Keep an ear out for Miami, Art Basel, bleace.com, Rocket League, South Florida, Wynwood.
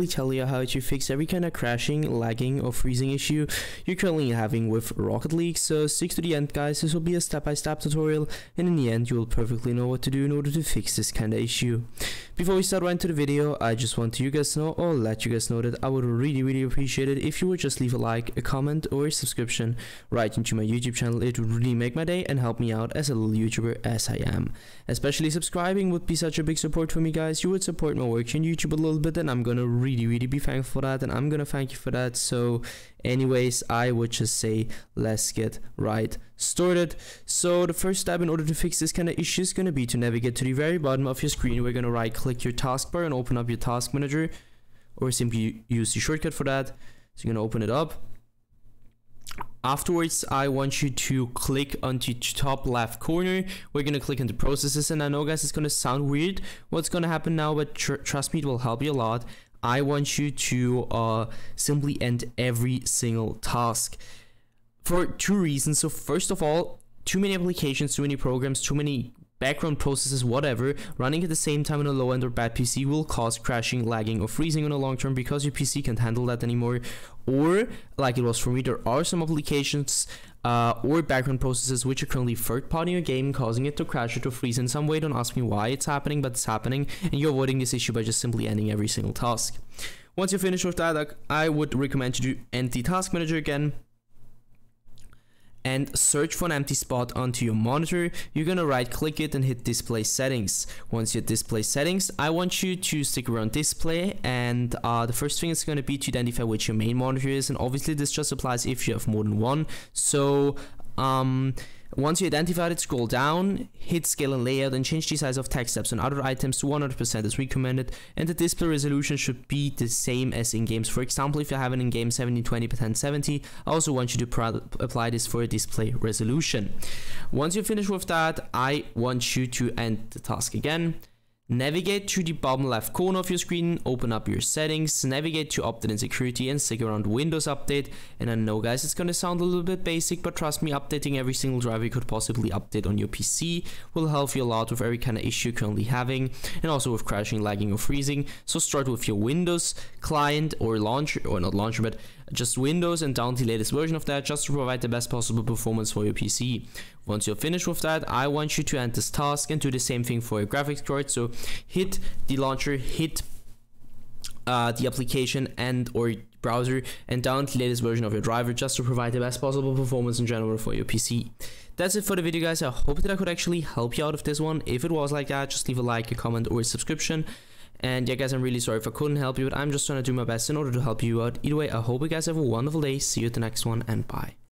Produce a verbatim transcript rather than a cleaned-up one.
quickly tell you how to fix every kind of crashing, lagging, or freezing issue you're currently having with Rocket League, so stick to the end guys. This will be a step-by-step tutorial, and in the end you will perfectly know what to do in order to fix this kind of issue. Before we start right into the video, I just want you guys to know, or let you guys know, that I would really really appreciate it if you would just leave a like, a comment, or a subscription right into my YouTube channel. It would really make my day and help me out as a little YouTuber as I am. Especially subscribing would be such a big support for me guys. You would support my work on YouTube a little bit, and I'm gonna really really be thankful for that, and I'm gonna thank you for that. So anyways, I would just say let's get right started. So the first step in order to fix this kind of issue is gonna be to navigate to the very bottom of your screen. We're gonna right click your taskbar and open up your task manager, or simply use the shortcut for that. So you're gonna open it up. Afterwards, I want you to click onto the top left corner. We're gonna click into processes, and I know guys, it's gonna sound weird what's gonna happen now, but tr trust me, it will help you a lot. I want you to uh, simply end every single task for two reasons. So first of all, too many applications, too many programs, too many background processes, whatever, running at the same time on a low-end or bad P C will cause crashing, lagging, or freezing on a long term, because your P C can't handle that anymore. Or, like it was for me, there are some applications uh, or background processes which are currently third-party in your game, causing it to crash or to freeze in some way. Don't ask me why it's happening, but it's happening, and you're avoiding this issue by just simply ending every single task. Once you're finished with that, I would recommend you to end the task manager again and search for an empty spot onto your monitor. You're gonna right click it and hit display settings. Once you hit display settings, I want you to stick around display, and uh, the first thing is gonna be to identify which your main monitor is, and obviously this just applies if you have more than one. So um, once you identified it, scroll down, hit scale and layout, and change the size of text tabs and other items to one hundred percent as recommended, and the display resolution should be the same as in games. For example, if you have an in-game seventeen twenty by ten seventy, I also want you to apply this for a display resolution. Once you finish with that, I want you to end the task again. Navigate to the bottom left corner of your screen, open up your settings, navigate to update and security, and stick around Windows Update. And I know guys, it's gonna sound a little bit basic, but trust me, updating every single driver you could possibly update on your P C will help you a lot with every kind of issue you're currently having, and also with crashing, lagging, or freezing. So start with your Windows client or launcher, or not launcher, but just Windows, and down the latest version of that, just to provide the best possible performance for your P C. Once you're finished with that, I want you to end this task and do the same thing for your graphics card. So hit the launcher, hit uh, the application and or browser, and down the latest version of your driver, just to provide the best possible performance in general for your P C. That's it for the video guys. I hope that I could actually help you out of this one. If it was like that, just leave a like, a comment, or a subscription. And yeah guys, I'm really sorry if I couldn't help you, but I'm just trying to do my best in order to help you out. Either way, I hope you guys have a wonderful day. See you at the next one, and bye.